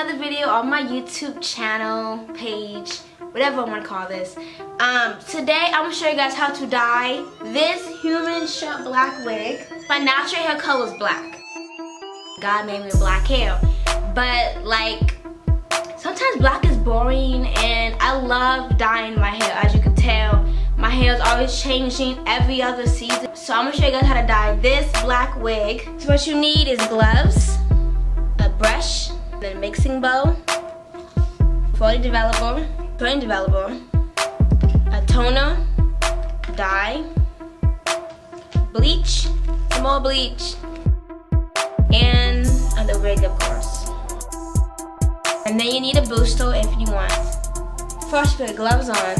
another video on my YouTube channel, page, whatever I want to call this. Today I'm going to show you guys how to dye this human short black wig. My natural hair color is black. God made me black hair. But like, sometimes black is boring and I love dyeing my hair. As you can tell, my hair is always changing every other season. So I'm going to show you guys how to dye this black wig. So what you need is gloves, a brush, then a mixing bowl, curtain developer, a toner, dye, bleach, some more bleach, and the wig, of course. And then you need a booster if you want. First, put the gloves on.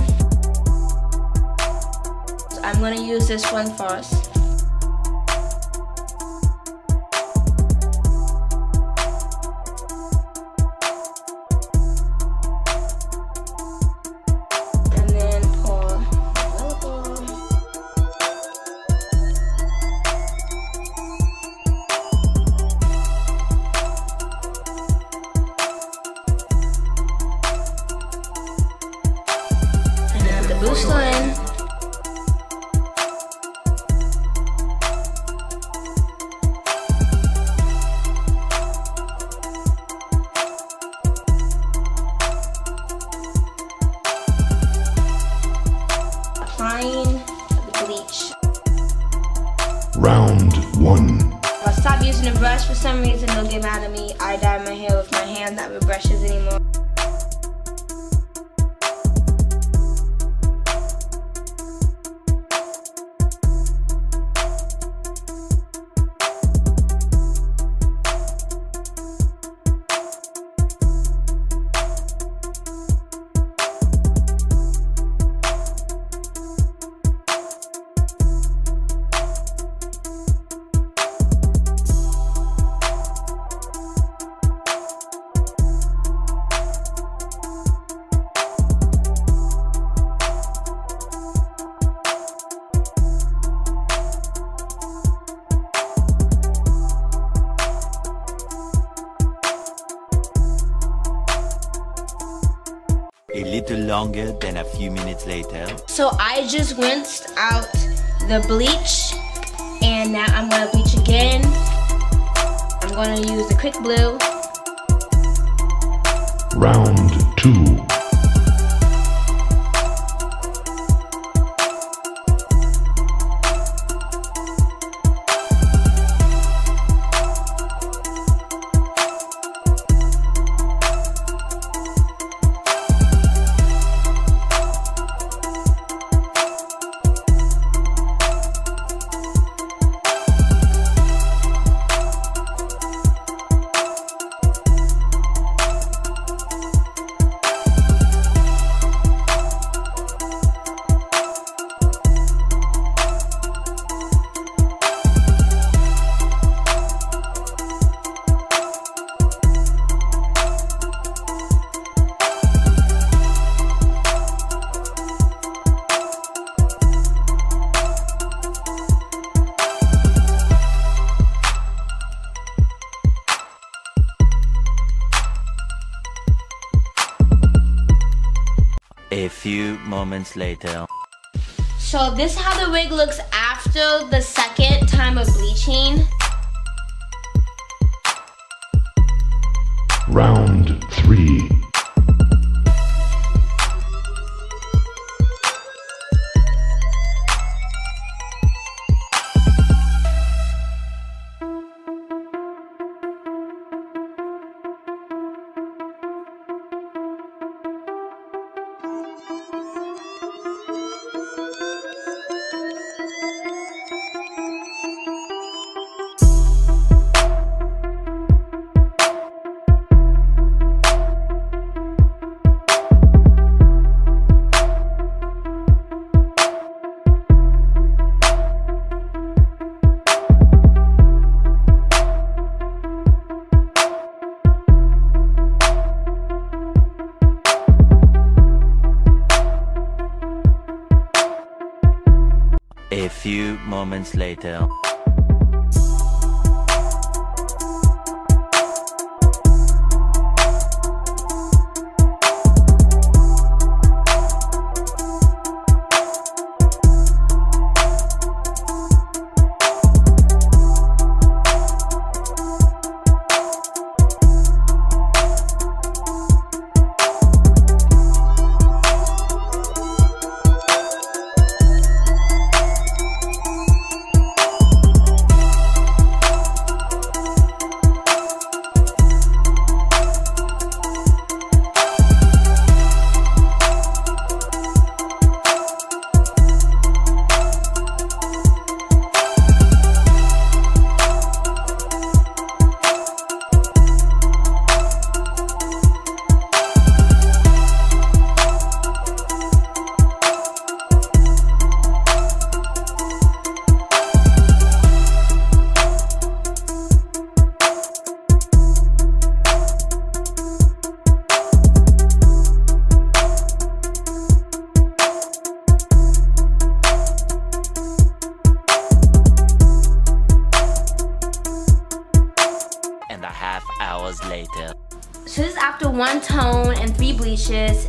So I'm gonna use this one first. Booster in. Applying the bleach. Round one. If I stop using a brush for some reason, they'll get mad at me. I dye my hair with my hand, not with brushes anymore. A little longer than a few minutes later. So I just rinsed out the bleach and now I'm gonna bleach again. I'm gonna use the quick blue. Round two. A few moments later. So this is how the wig looks after the second time of bleaching. Round three. A few moments later. one tone and 3 bleaches.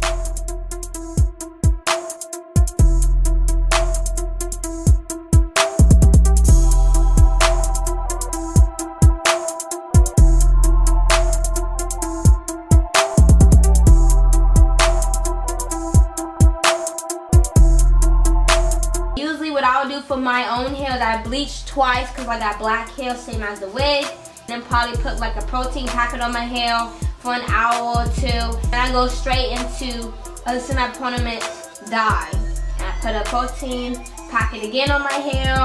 What I'll do for my own hair is I bleach twice because I got black hair, same as the wig. And then probably put like a protein packet on my hair for an hour or two. And I go straight into a semi-permanent dye. And I put a protein packet again on my hair.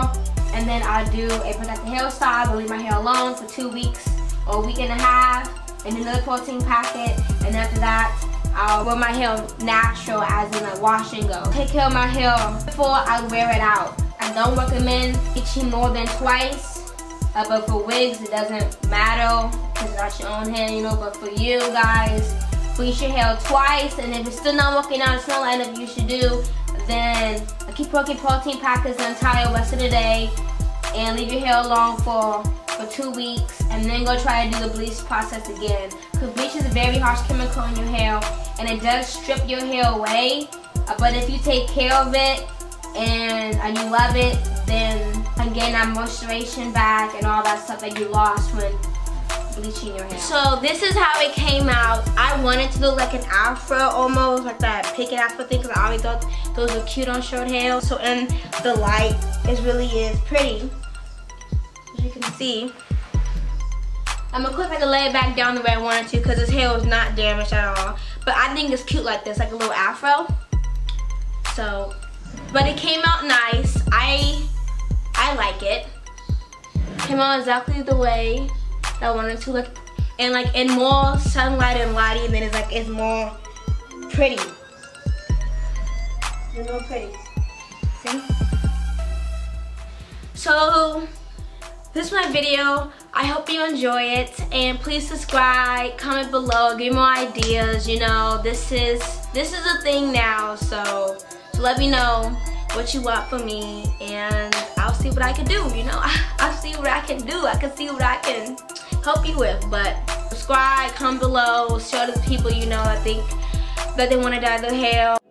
And then I do a protective hairstyle, but leave my hair alone for 2 weeks or a week and a half. And another protein packet. And after that, I'll wear my hair natural, as in like wash and go. Take care of my hair before I wear it out. I don't recommend bleaching more than twice, but for wigs it doesn't matter because it's not your own hair, you know. But for you guys, bleach your hair twice, and if it's still not working out, it's not like what you should do, then keep working protein packets the entire rest of the day and leave your hair alone for 2 weeks, and then go try to do the bleach process again. Because bleach is a very harsh chemical in your hair, and it does strip your hair away. But if you take care of it and you love it, then again that moisturization back and all that stuff that you lost when bleaching your hair. So this is how it came out. I wanted to do like an afro almost, like that picket afro thing, because I always thought those were cute on short hair. So in the light, it really is pretty. You can see I'm gonna clip, I can lay it back down the way I wanted to because this hair was not damaged at all, but I think it's cute like this, like a little afro. So but it came out nice. I like it. Came out exactly the way that I wanted to look, and like in more sunlight and lighting, and then it's like it's more pretty. It's more pretty. See? So this is my video. I hope you enjoy it, and please subscribe, comment below, give me more ideas. You know, this is a thing now, so let me know what you want from me, and I'll see what I can do, you know. I'll see what I can do. I can see what I can help you with, but subscribe, comment below, show to the people you know I think that they want to dye their hair.